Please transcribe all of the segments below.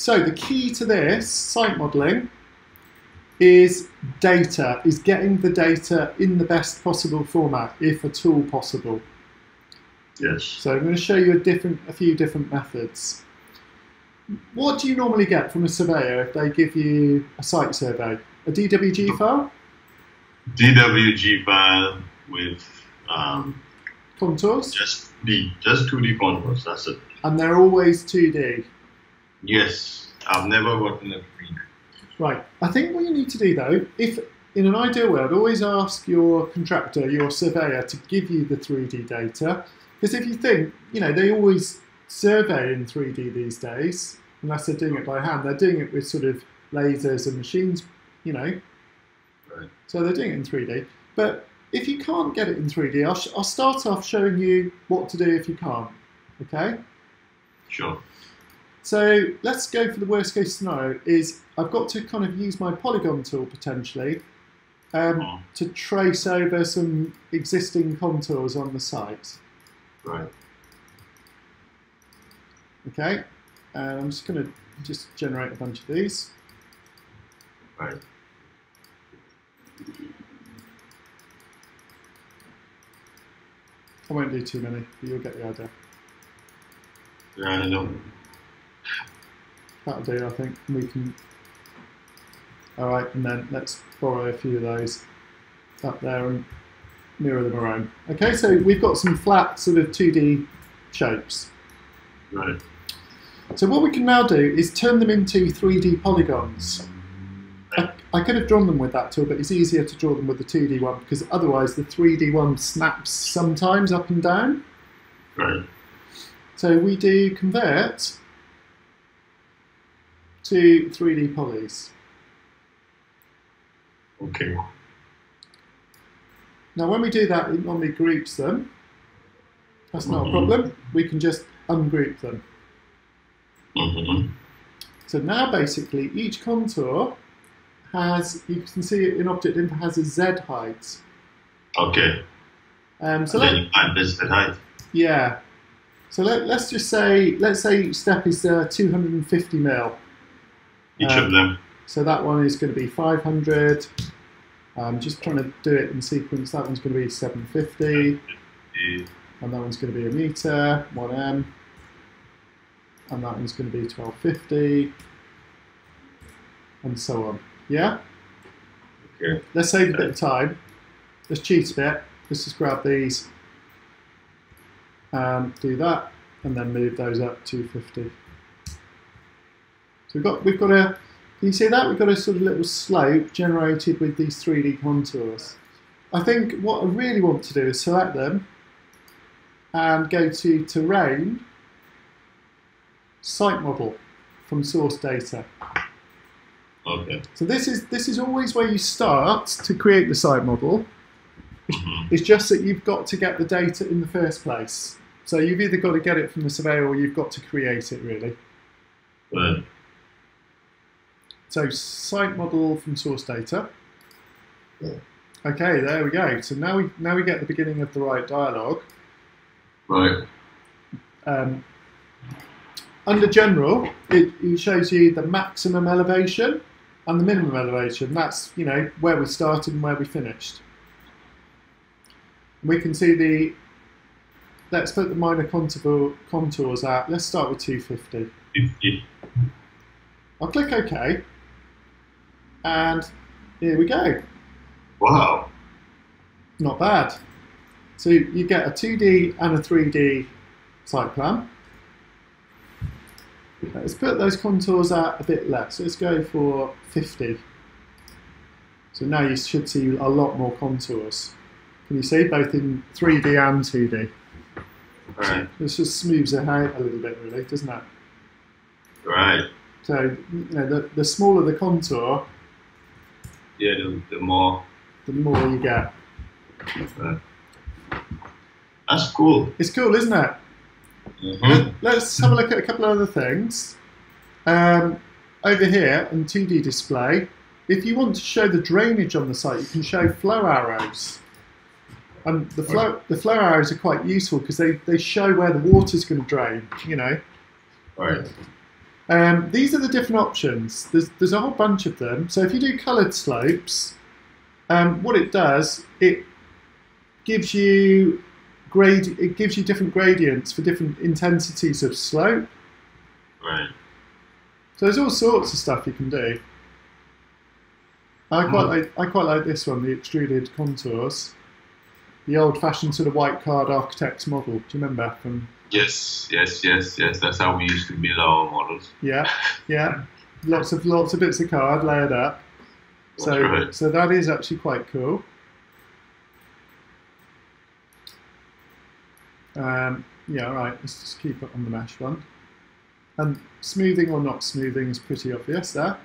So the key to this site modelling is data, is getting the data in the best possible format, if at all possible. Yes. So I'm going to show you a few different methods. What do you normally get from a surveyor if they give you a site survey? A DWG file? DWG file with contours? Just 2D contours, that's it. And they're always 2D? Yes, I've never worked in a 3D. Right, I think what you need to do though, if in an ideal world, always ask your contractor, your surveyor to give you the 3D data, because if you think, you know, they always survey in 3D these days, unless they're doing it by hand, they're doing it with sort of lasers and machines, you know. Right. So they're doing it in 3D. But if you can't get it in 3D, I'll start off showing you what to do if you can't, okay? Sure. So let's go for the worst case scenario is I've got to kind of use my polygon tool potentially to trace over some existing contours on the site. Right. Okay, and I'm just going to just generate a bunch of these. Right. I won't do too many, but you'll get the idea. Yeah, I know. That'll do, I think. We can. All right, and then let's borrow a few of those up there and mirror them around. Okay, so we've got some flat sort of 2D shapes. Right. So what we can now do is turn them into 3D polygons. Right. I could have drawn them with that tool, but it's easier to draw them with the 2D one because otherwise the 3D one snaps sometimes up and down. Right. So we do convert to 3D polys. Okay. Now when we do that, it normally groups them. That's not a problem. We can just ungroup them. So now basically each contour has, you can see it in Object Info, has a Z height. Okay. So then you find this Z height. Yeah. So let's just say, let's say each step is 250 mil. Each of them. So that one is going to be 500. I'm just trying to do it in sequence. That one's going to be 750. 750. And that one's going to be a meter, 1M. And that one's going to be 1250. And so on. Yeah? Okay. Let's save a bit of time. Let's cheat a bit. Let's just grab these. Do that. And then move those up to 250. So we've got a, can you see that? We've got a sort of little slope generated with these 3D contours. I think what I really want to do is select them and go to Terrain, Site Model from Source Data. Okay. So this is always where you start to create the site model. It's just that you've got to get the data in the first place. So you've either got to get it from the surveyor or you've got to create it really. Right. So site model from source data. Yeah. Okay, there we go. So now we get the beginning of the right dialogue. Right. Under general, it shows you the maximum elevation and the minimum elevation. That's, you know, where we started and where we finished. We can see the, let's put the minor contours out. Let's start with 250. 50. I'll click OK. And here we go. Wow. Not bad. So you get a 2D and a 3D site plan. Let's put those contours out a bit less. Let's go for 50. So now you should see a lot more contours. Can you see? Both in 3D and 2D. All right. This just smooths it out a little bit really, doesn't it? Right. So, you know, the smaller the contour, yeah, the more you get. That's cool. It's cool, isn't it? Mm-hmm. Let's have a look at a couple of other things. Over here in 2D display, if you want to show the drainage on the site, you can show flow arrows. And the flow arrows are quite useful because they show where the water's going to drain, you know. Right. These are the different options. There's a whole bunch of them. So if you do coloured slopes, what it does, it gives you different gradients for different intensities of slope. Right. So there's all sorts of stuff you can do. I quite like this one, the extruded contours, the old-fashioned sort of white card architect's model. Do you remember from? Yes. That's how we used to build our models. Yeah. Lots of bits of card layered up. So that is actually quite cool. Yeah, all right. Let's just keep it on the mesh one. And smoothing or not smoothing is pretty obvious there.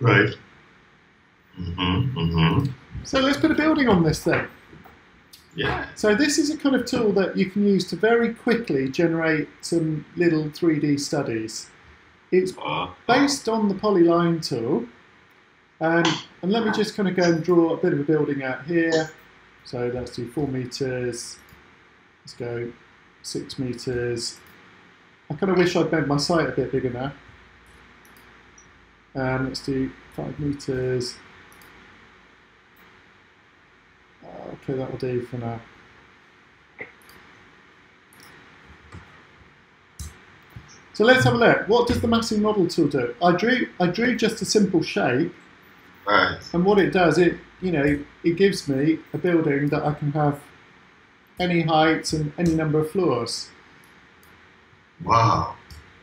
Right. So let's put a building on this thing. Yeah. So this is a kind of tool that you can use to very quickly generate some little 3D studies. It's based on the polyline tool. And let me just kind of go and draw a bit of a building out here. So let's do 4 meters. Let's go 6 meters. I kind of wish I'd made my site a bit bigger now. Let's do 5 meters. Okay, that will do for now. So let's have a look. What does the massing model tool do? I drew just a simple shape. Right. And what it does, it gives me a building that I can have any heights and any number of floors. Wow.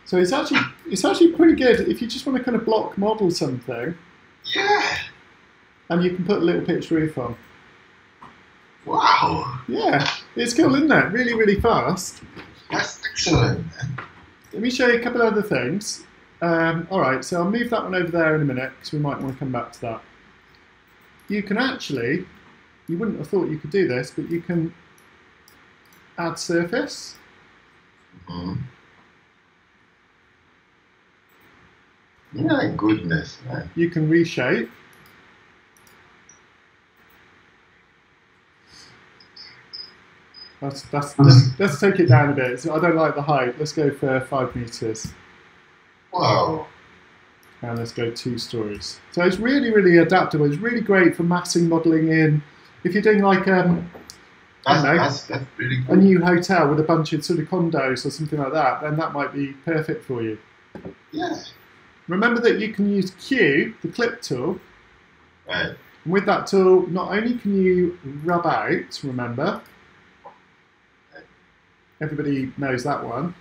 So it's actually pretty good if you just want to kind of block model something. Yeah. And you can put a little pitched roof on. Wow. Yeah. It's cool, isn't it? Really, really fast. That's excellent, man. Let me show you a couple of other things. All right, so I'll move that one over there in a minute because we might want to come back to that. You can actually, you wouldn't have thought you could do this, but you can add surface. My goodness, man. You can reshape. Let's take it down a bit. So I don't like the height. Let's go for 5 meters. Wow. And let's go 2 stories. So it's really, really adaptable. It's really great for massing modelling in. If you're doing like I don't know, that's really cool. A new hotel with a bunch of sort of condos or something like that, then that might be perfect for you. Yeah. Remember that you can use Q, the clip tool. Right. And with that tool, not only can you rub out, remember, everybody knows that one,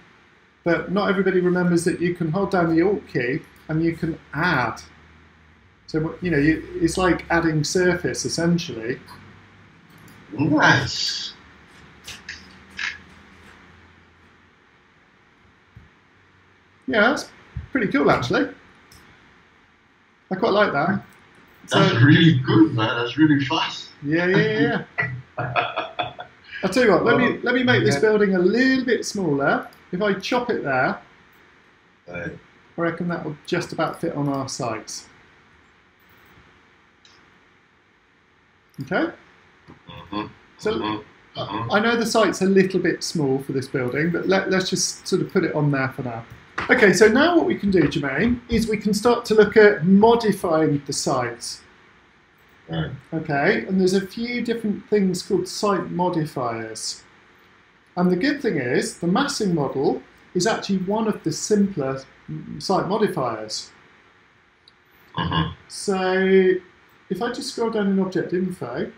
but not everybody remembers that you can hold down the Alt key and you can add. So, it's like adding surface, essentially. Nice. Yeah, that's pretty cool, actually. I quite like that. That's really good, man. That's really fast. Yeah. I'll tell you what. Let me make this building a little bit smaller. If I chop it there, I reckon that will just about fit on our sites. Okay. So I know the site's a little bit small for this building, but let's just sort of put it on there for now. Okay, so now what we can do, Jermaine, is we can start to look at modifying the site. Right. Okay, and there's a few different things called site modifiers. And the good thing is the massing model is actually one of the simpler site modifiers. So if I just scroll down in Object Info,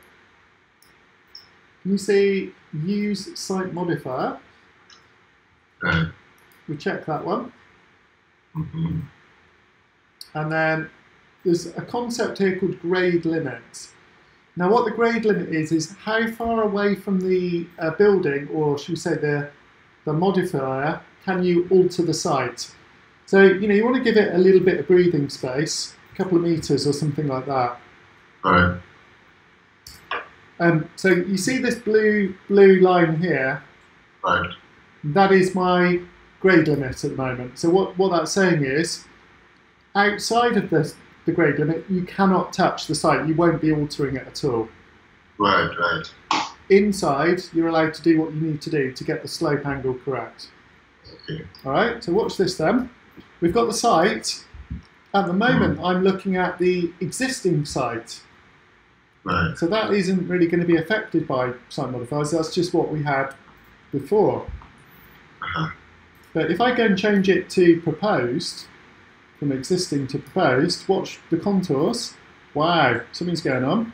you see Use Site Modifier. Right. We check that one. And then there's a concept here called grade limit. Now what the grade limit is how far away from the building, or should we say the modifier, can you alter the site. So you want to give it a little bit of breathing space, a couple of meters or something like that. Right. So you see this blue line here? Right. That is my grade limit at the moment. So what that's saying is, outside of the grade limit, you cannot touch the site. You won't be altering it at all. Right. Inside, you're allowed to do what you need to do to get the slope angle correct. Okay. All right, so watch this then. we've got the site. At the moment, I'm looking at the existing site. Right. So that isn't really going to be affected by site modifiers. That's just what we had before. But if I go and change it to proposed, from existing to proposed, watch the contours. Wow, something's going on.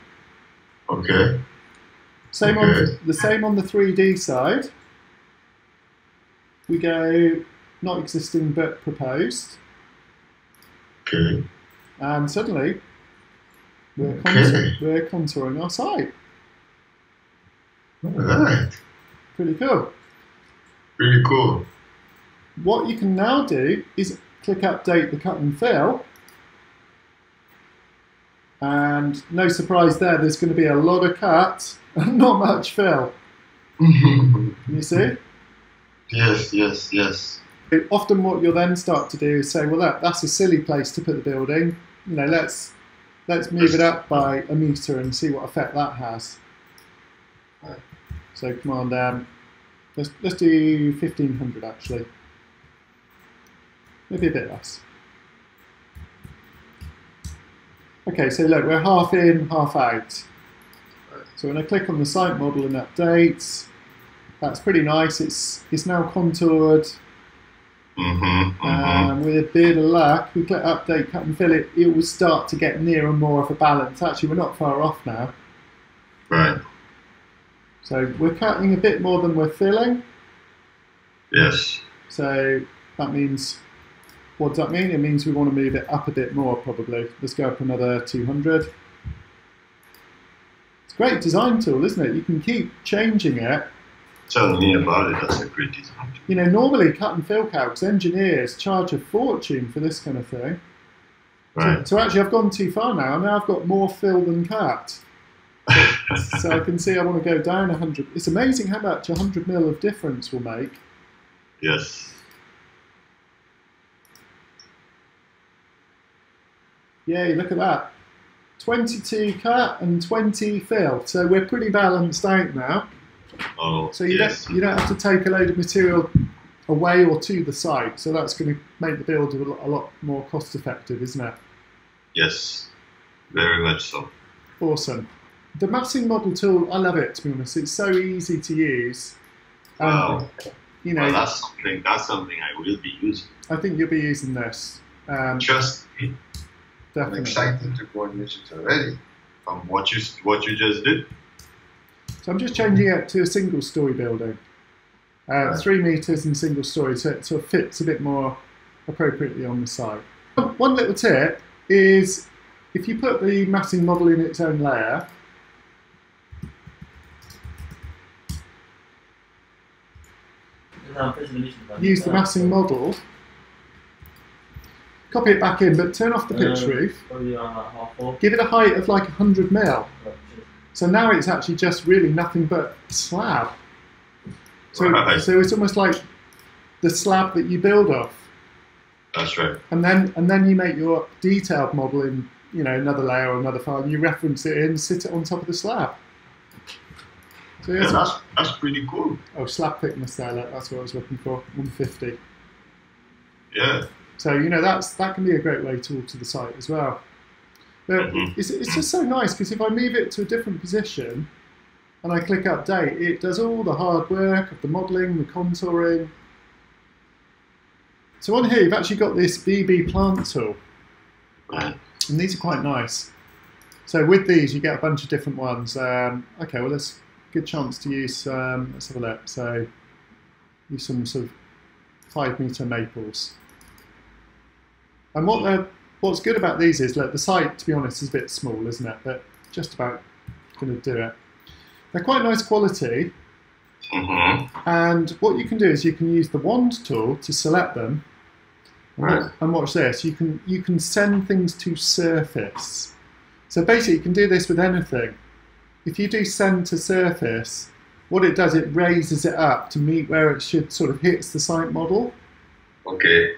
Okay. Same okay. on the same on the 3D side. We go not existing but proposed. Okay. And suddenly we're, okay. We're contouring our site. Alright. Pretty cool. Pretty cool. What you can now do is click update the cut and fill. And no surprise there, there's going to be a lot of cut and not much fill. Can you see? Yes, yes, yes. Often what you'll then start to do is say, well, that's a silly place to put the building. You know, let's move it up by a metre and see what effect that has. Right. So command M. Let's do 1500 actually. Maybe a bit less. Okay, so look, we're half in, half out. So when I click on the site model and updates, that's pretty nice. It's now contoured. Mm-hmm, with a bit of luck, we click update, cut and fill it. It will start to get nearer and more of a balance. Actually, we're not far off now. Right. So we're cutting a bit more than we're filling. Yes. So that means, what does that mean? It means we want to move it up a bit more, probably. Let's go up another 200. It's a great design tool, isn't it? You can keep changing it. Tell me about it, that's a great design. You know, normally cut and fill calcs, engineers charge a fortune for this kind of thing. Right. So actually I've gone too far now. Now I've got more fill than cut. So I can see I want to go down 100. It's amazing how much 100 mil of difference will make. Yes. Yay, look at that. 22 cut and 20 fill. So we're pretty balanced out now. Oh, so you, yes. you don't have to take a load of material away or to the site. So that's going to make the build a lot more cost effective, isn't it? Yes, very much so. Awesome. The massing model tool, I love it, to be honest. It's so easy to use. Wow. You know, well, that's something I will be using. I think you'll be using this. Trust me. Definitely. I'm excited to go and use it already from what you just did. So I'm just changing it to a single story building. 3 metres and single story, so it sort of fits a bit more appropriately on the site. One little tip is if you put the massing model in its own layer, use the massing model, copy it back in, but turn off the pitch roof, give it a height of like 100 mil. So now it's actually just really nothing but slab. So, right. So it's almost like the slab that you build off. That's right. And then you make your detailed model in, you know, another layer or another file, and you reference it in, sit it on top of the slab. So yeah, that's pretty cool. Oh, slab thickness there, look, that's what I was looking for, 150. Yeah. So, you know, that can be a great way to alter the site as well. But it's just so nice because if I move it to a different position and I click update, it does all the hard work of the modelling, the contouring. So on here you've actually got this BB plant tool, and these are quite nice. So with these you get a bunch of different ones. Okay, well that's a good chance to use. Let's have a look. So use some sort of 5 metre maples, and what they're. What's good about these is, look, the site, to be honest, is a bit small, isn't it? But just about going to do it. They're quite nice quality. Mm-hmm. And what you can do is you can use the wand tool to select them. Right. And watch this. You can send things to surface. So basically, you can do this with anything. If you do send to surface, what it does, it raises it up to meet where it should sort of hits the site model. Okay.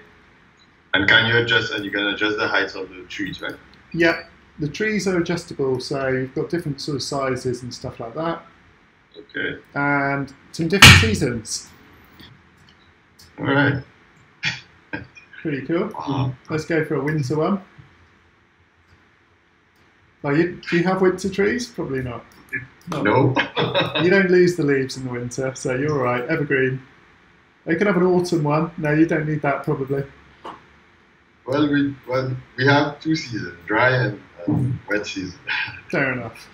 And you can adjust the heights of the trees, right? Yeah, the trees are adjustable, so you've got different sort of sizes and stuff like that. Okay. And some different seasons. All right. Pretty cool. Let's go for a Windsor one. Oh, do you have winter trees? Probably not. No. You don't lose the leaves in the winter, so you're all right. Evergreen. You can have an autumn one. No, you don't need that probably. Well, we have two seasons, dry and wet season. Fair enough.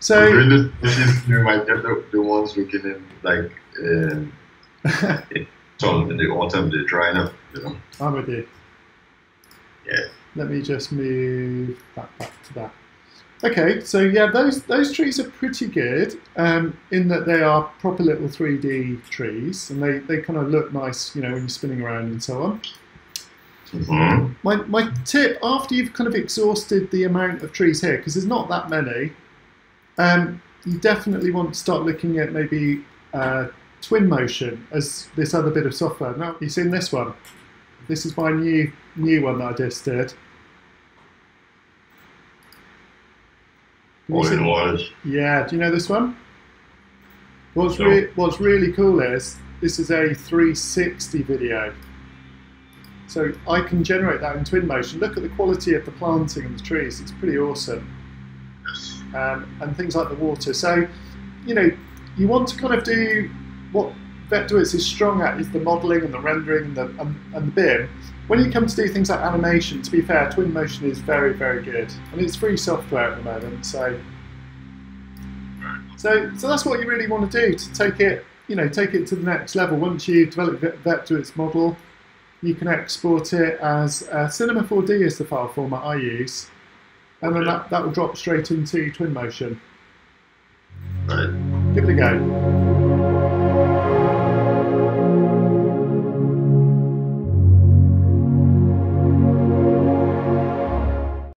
So during this season, you might get the ones looking in like in the autumn, they're drying up. You know? I'm with you. Yeah. Let me just move that back to that. Okay, so yeah, those trees are pretty good in that they are proper little 3D trees, and they kind of look nice, you know, when you're spinning around and so on. Mm-hmm. My tip, after you've kind of exhausted the amount of trees here, because there's not that many, you definitely want to start looking at maybe Twinmotion as this other bit of software. Now, you've seen this one. This is my new one that I just did. Yeah, do you know this one? What's really cool is this is a 360 video. So I can generate that in Twinmotion. Look at the quality of the planting and the trees. It's pretty awesome. And things like the water. So, you know, you want to kind of do what Vectorworks is strong at, is the modelling and the rendering and the BIM. When you come to do things like animation, to be fair, Twinmotion is very, very good. And it's free software at the moment, so that's what you really want to do, to take it, you know, take it to the next level. Once you develop Vectorworks model, you can export it as Cinema 4D is the file format I use, and then that will drop straight into Twinmotion. Right. Give it a go.